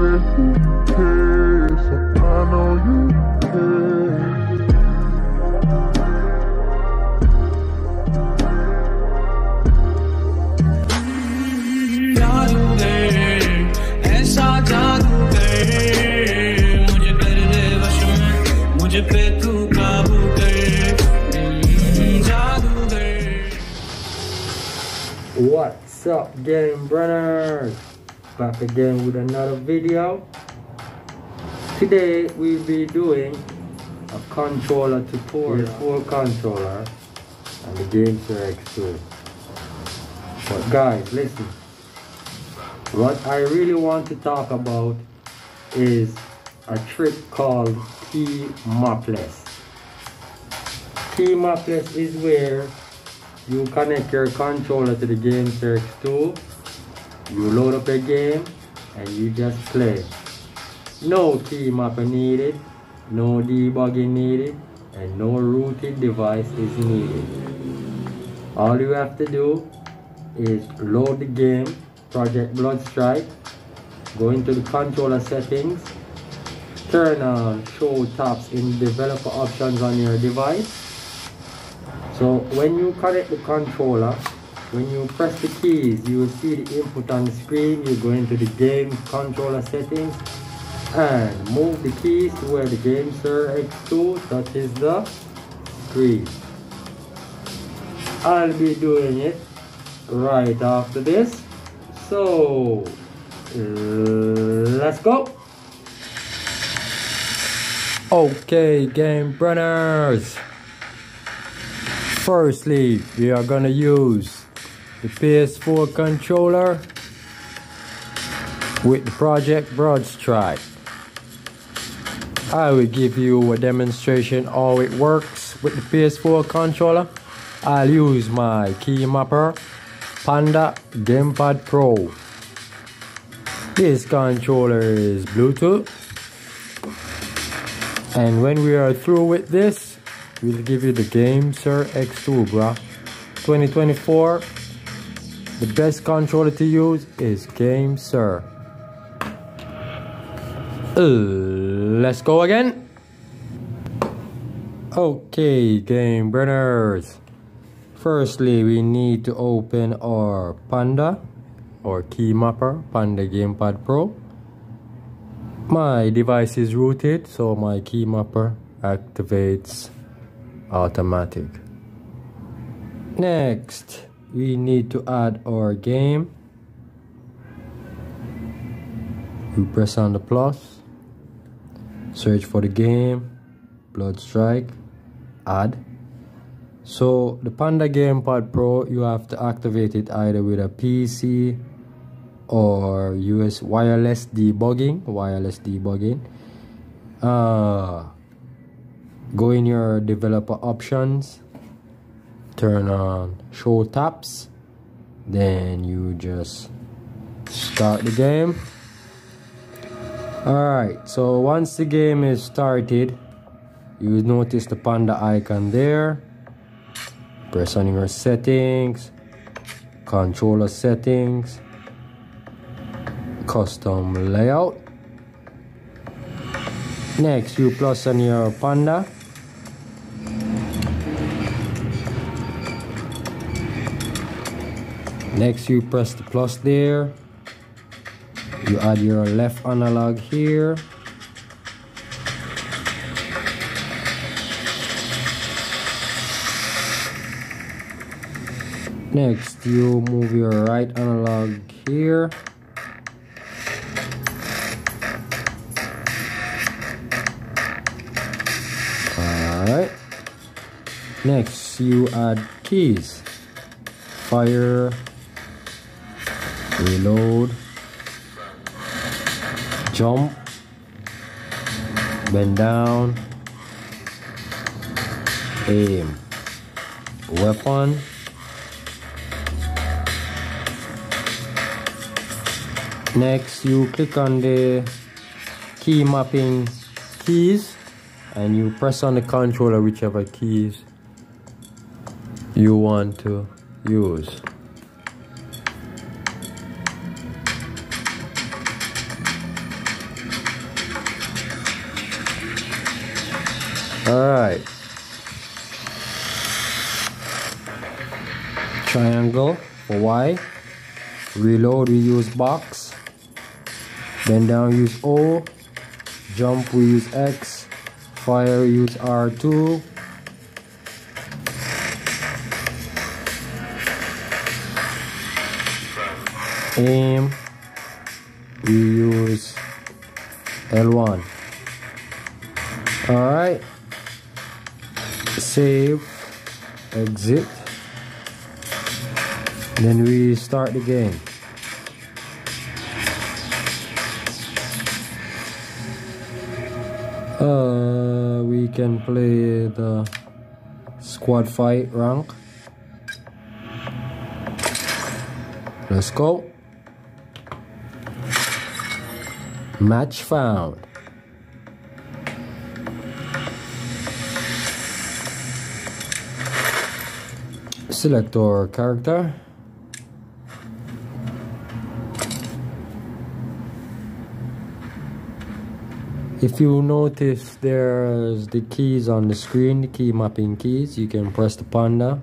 What's up, GameBrainz? Back again with another video. Today we'll be doing a controller tutorial, full controller, and the GameSir X2. But guys, listen. What I really want to talk about is a trick called T Mopless. T Mopless is where you connect your controller to the GameSir X2, you load up a game, and you just play. No key mapper needed, no debugging needed, and no rooted device is needed. All you have to do is load the game, Project Bloodstrike, go into the controller settings, turn on show tabs in developer options on your device. So when you connect the controller, when you press the keys, you will see the input on the screen. You go into the game controller settings and move the keys to where the GameSir X2 touches the screen. I'll be doing it right after this. So let's go. Okay, GameBrainz. Firstly, we are gonna use the PS4 controller with Project Bloodstrike. I will give you a demonstration how it works with the PS4 controller. I'll use my key mapper, Panda GamePad Pro. This controller is Bluetooth, and when we are through with this, we'll give you the GameSir X2, bruh. 2024, the best controller to use is GameSir. Let's go again. Okay, GameBrainz. Firstly, we need to open our Panda or key mapper, Panda GamePad Pro. My device is rooted, so my key mapper activates automatic. Next, we need to add our game. You press on the plus, search for the game, Bloodstrike, add. So the Panda GamePad Pro, you have to activate it either with a PC or use wireless debugging. Go in your developer options, turn on show tabs, then you just start the game. Alright, so once the game is started, you will notice the Panda icon there. Press on your settings, controller settings, custom layout. Next, you plus on your Panda. Next, you press the plus there. You add your left analog here. Next, you move your right analog here. Alright. Next, you add keys. Fire. Reload, jump, bend down, aim, weapon, next you click on the key mapping keys and you press on the controller whichever keys you want to use. Alright. Triangle for Y. Reload, we use box. Bend down, use O. Jump, we use X. Fire, we use R2. Aim, we use L1. Alright. Save. Exit. Then we start the game. We can play the squad fight rank. Let's go. Match found. Select our character. If you notice, there's the keys on the screen, the key mapping keys. You can press the panda,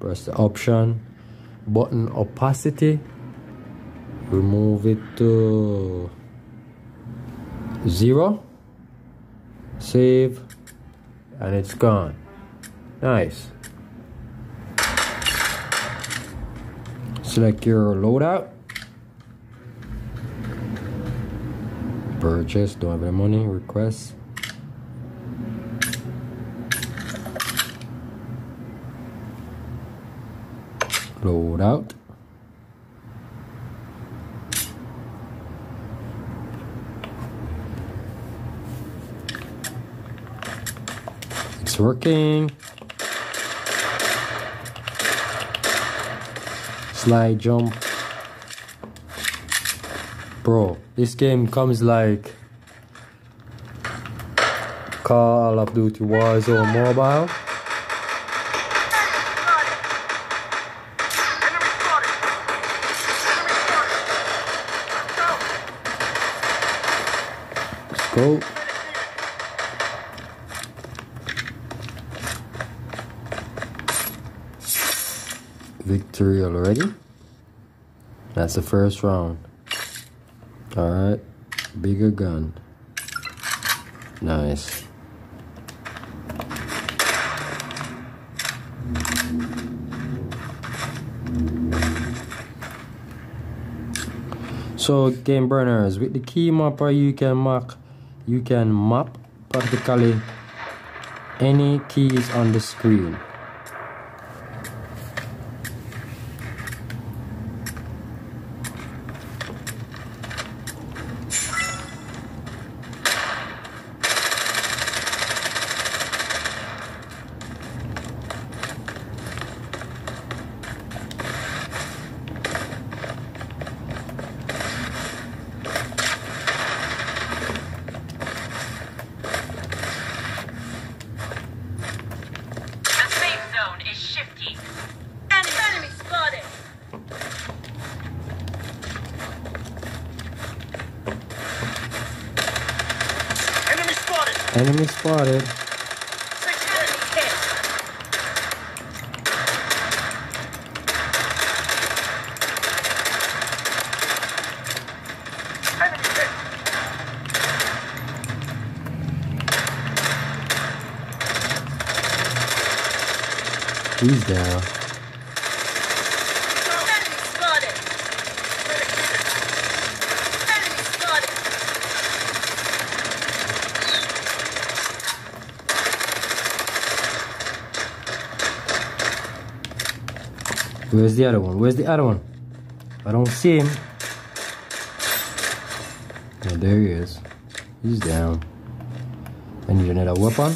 press the option, button opacity, remove it to 0, save, and it's gone. Nice. Select your loadout. Purchase, don't have the money, request. Load out. It's working. Slide jump. Bro, this game comes like Call of Duty Warzone Mobile. Let's go. Victory already. That's the first round. Alright, bigger gun. Nice. So game burners, with the key mapper you can map practically any keys on the screen. Enemy spotted. He's down. Where's the other one? Where's the other one? I don't see him. Oh, there he is. He's down. I need another weapon.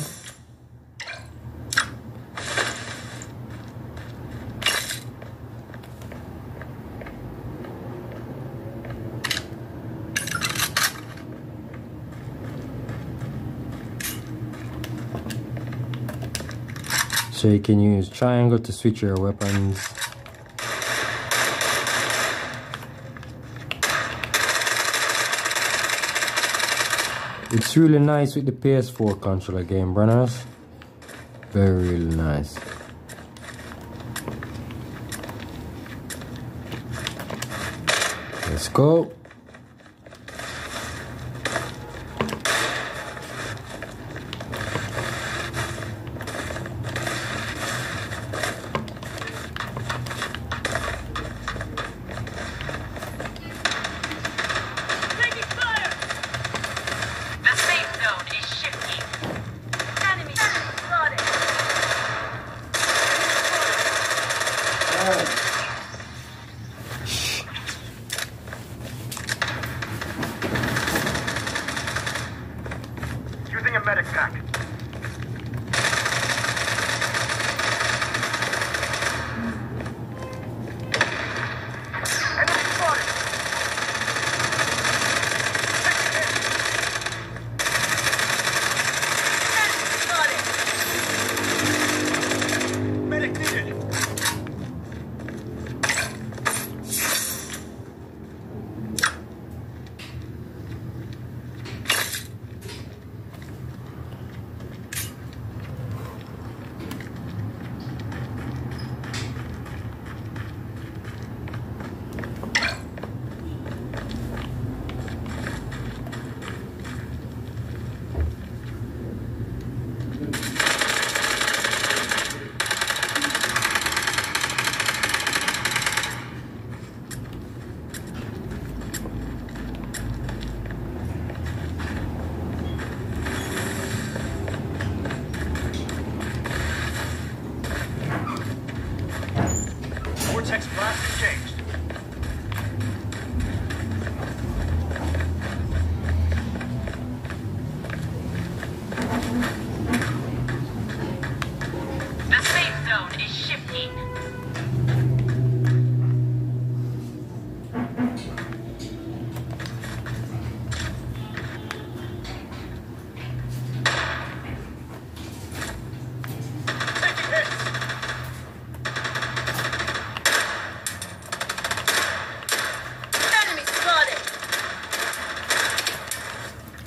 So you can use triangle to switch your weapons. It's really nice with the PS4 controller, GameBrainz. Very really nice. Let's go.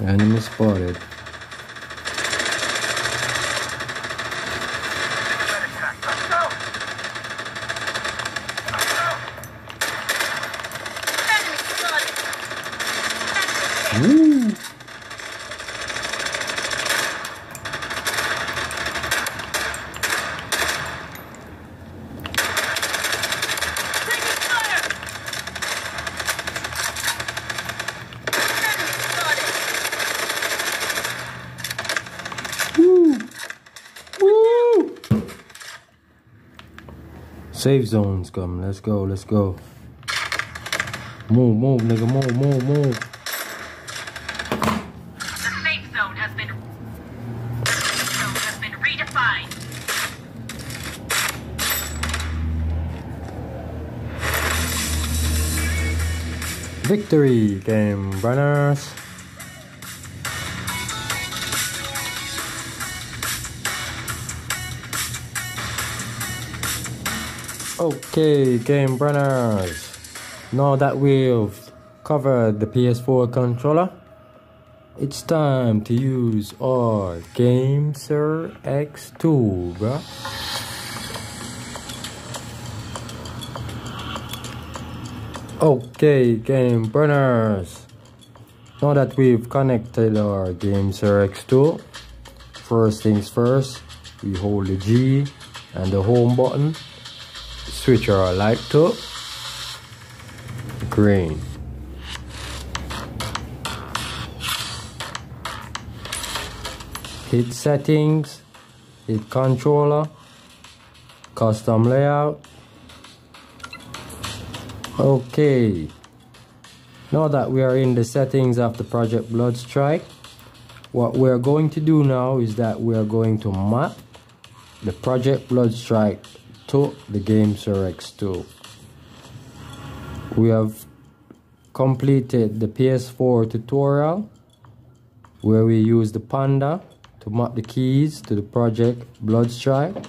Enemy spotted. Safe zone's coming. Let's go, let's go. Move, move, nigga, move, move, move. The safe zone has been redefined. Victory, GameBrainz. Okay, GameBrainz, now that we've covered the PS4 controller, it's time to use our GameSir X2, bruh. Okay, GameBrainz, now that we've connected our GameSir X2, first things first, we hold the G and the home button. Switch our light to green. Hit settings, hit controller, custom layout. Okay, now that we are in the settings of the Project Bloodstrike, what we are going to do now is that we are going to map the Project Bloodstrike to the GameSir X2. We have completed the PS4 tutorial where we use the Panda to map the keys to the Project Bloodstrike.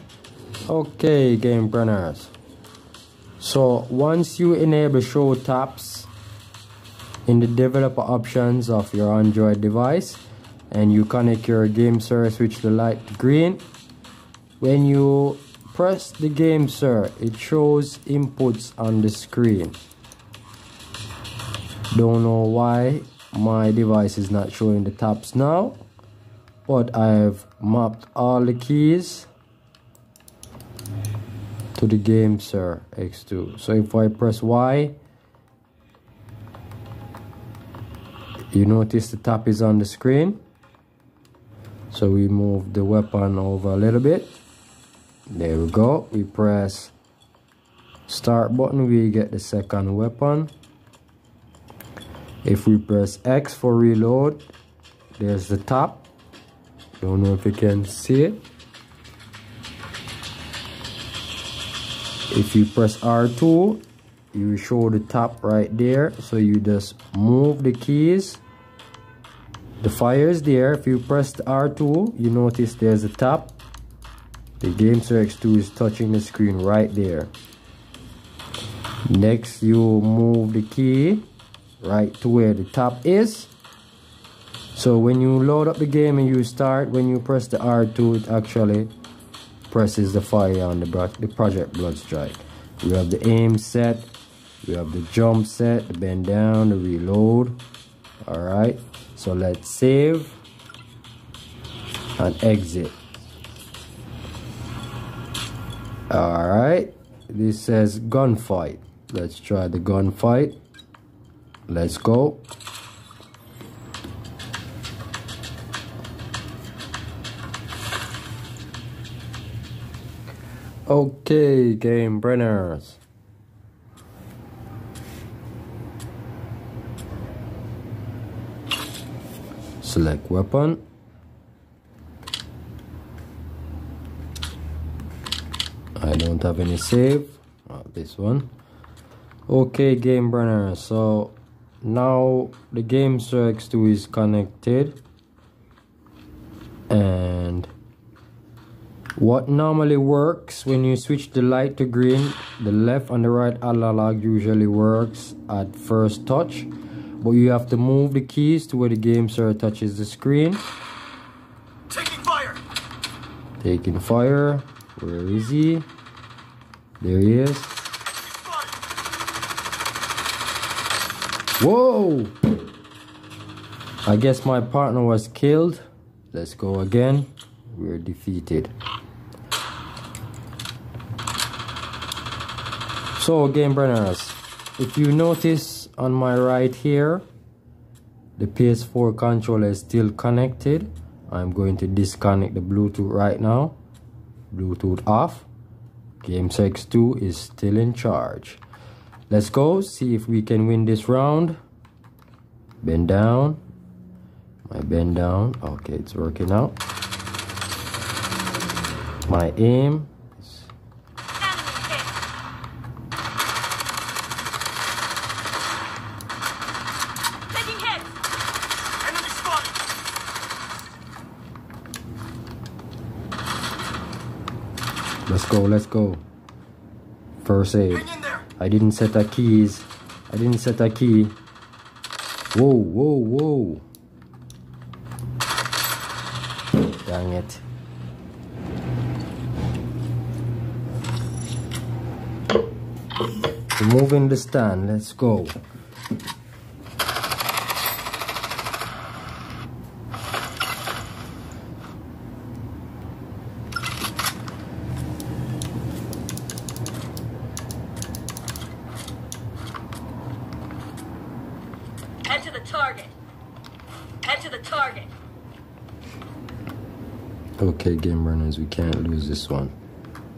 Okay, GameBrainz. So once you enable show taps in the developer options of your Android device, and you connect your GameSir, switch the light to green. When you press the GameSir, it shows inputs on the screen. Don't know why my device is not showing the tabs now, but I've mapped all the keys to the GameSir X2. So if I press Y, you notice the tap is on the screen. So we move the weapon over a little bit. There we go. We press start button, we get the second weapon. If we press X for reload, there's the tap. Don't know if you can see it. If you press R2, you show the tap right there. So you just move the keys. The fire is there. If you press the R2, you notice there's a tap. The GameSir X2 is touching the screen right there. Next, you move the key right to where the tap is. So when you load up the game and you start, when you press the R2, it actually presses the fire on the Project Bloodstrike. We have the aim set, we have the jump set, the bend down, the reload. Alright, so let's save and exit. Alright, this says gunfight. Let's try the gunfight. Let's go. Okay, GameBrainz. Select weapon. I don't have any save. Not this one. Okay, GameBrainz. So now the GameSir X2 is connected, and what normally works when you switch the light to green, the left and the right analog usually works at first touch, but you have to move the keys to where the GameSir touches the screen. Taking fire. Where is he? There he is. Whoa! I guess my partner was killed. Let's go again. We're defeated. So, GameBrainz, if you notice on my right here, the PS4 controller is still connected. I'm going to disconnect the Bluetooth right now. Bluetooth off. GameSir X2 is still in charge. Let's go see if we can win this round. Bend down. My bend down. Okay, it's working out. My aim. Taking hits. Enemy spotted. Let's go. First aid. I didn't set a key. Whoa. Dang it. Moving the stand, let's go. Head to the target. Okay, GameBrainz, we can't lose this one.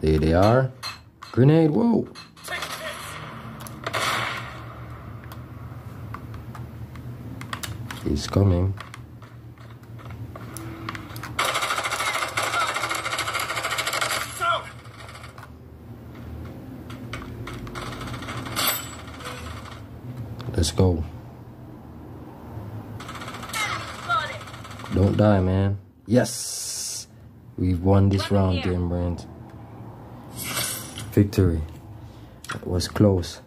There they are. Grenade, whoa. He's coming. Let's go. Don't die, man. Yes! We've won this round, GameBrainz. Victory. It was close.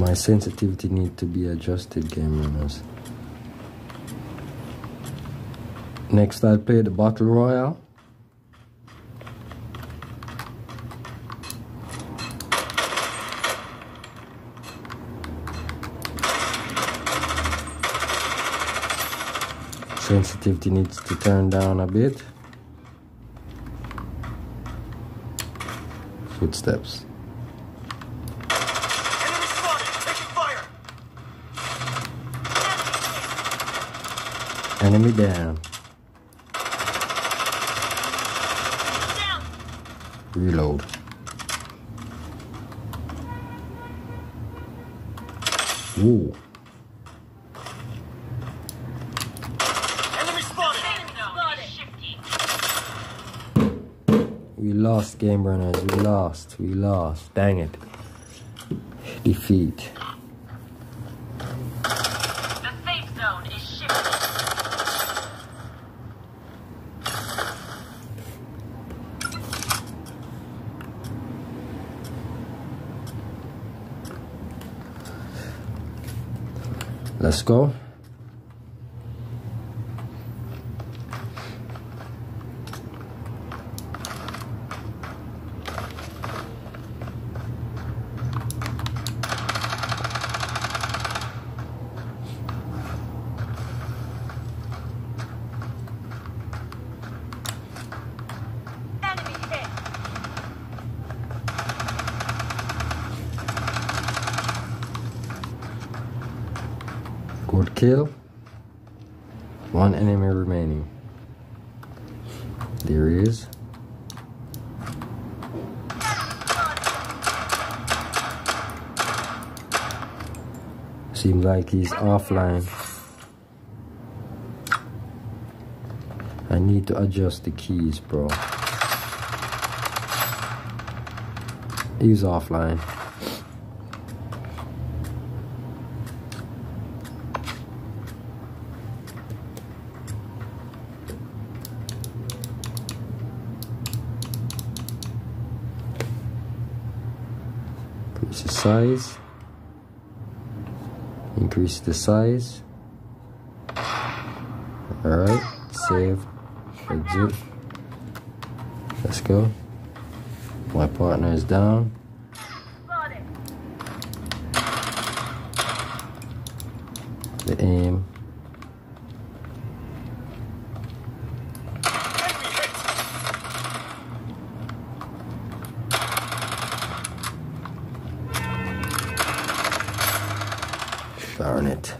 My sensitivity need to be adjusted, game runners. Next, I'll play the Battle Royale. Sensitivity needs to turn down a bit. Footsteps. Enemy spotted! Taking fire! Enemy down. Down. Reload. Ooh. We lost, game runners, we lost, dang it. Defeat. The safe zone is shifted. Let's go. Good kill. One enemy remaining. There he is. Seems like he's offline. I need to adjust the keys, bro. He's offline. Increase the size. Increase the size. Alright, save. Exit. Let's go. My partner is down. The aim. Darn it.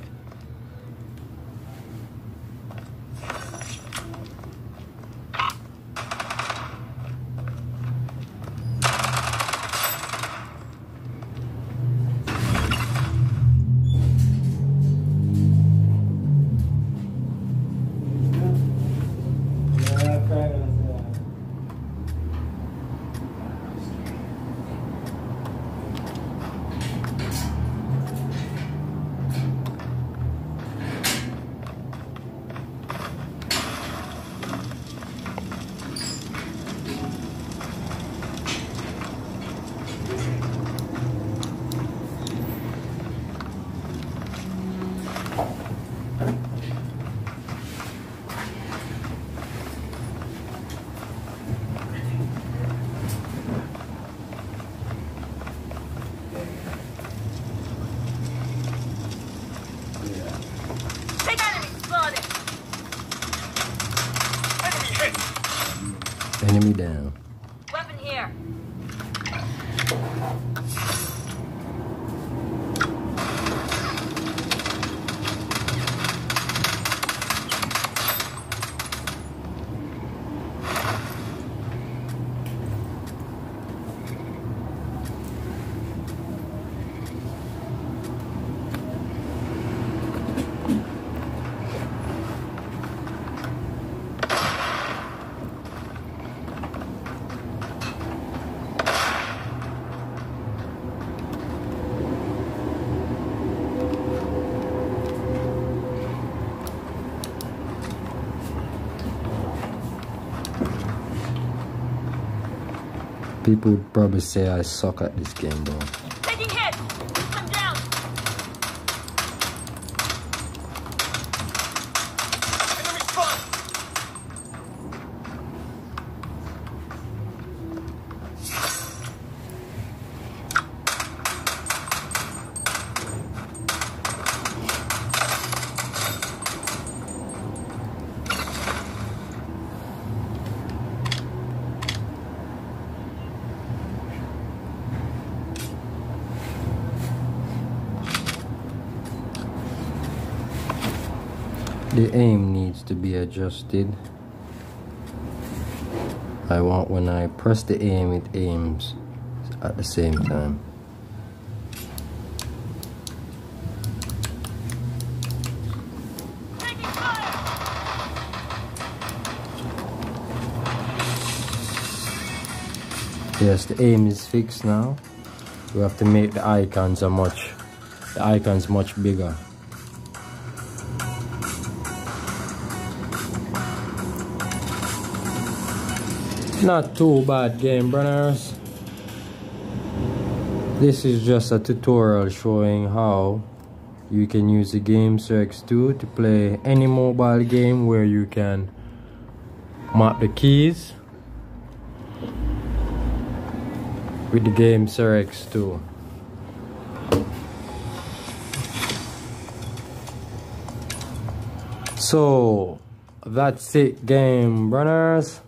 Enemy down. Weapon here. People would probably say I suck at this game, bro. Taking hit! I'm down! The aim needs to be adjusted. I want when I press the aim, it aims at the same time. Yes, the aim is fixed now. We have to make the icons much bigger. Not too bad, Game Brainz. This is just a tutorial showing how you can use the GameSir X2 to play any mobile game where you can map the keys with the GameSir X2. So that's it, Game Brainz.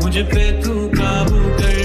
Mujhe pe tu kabu kar.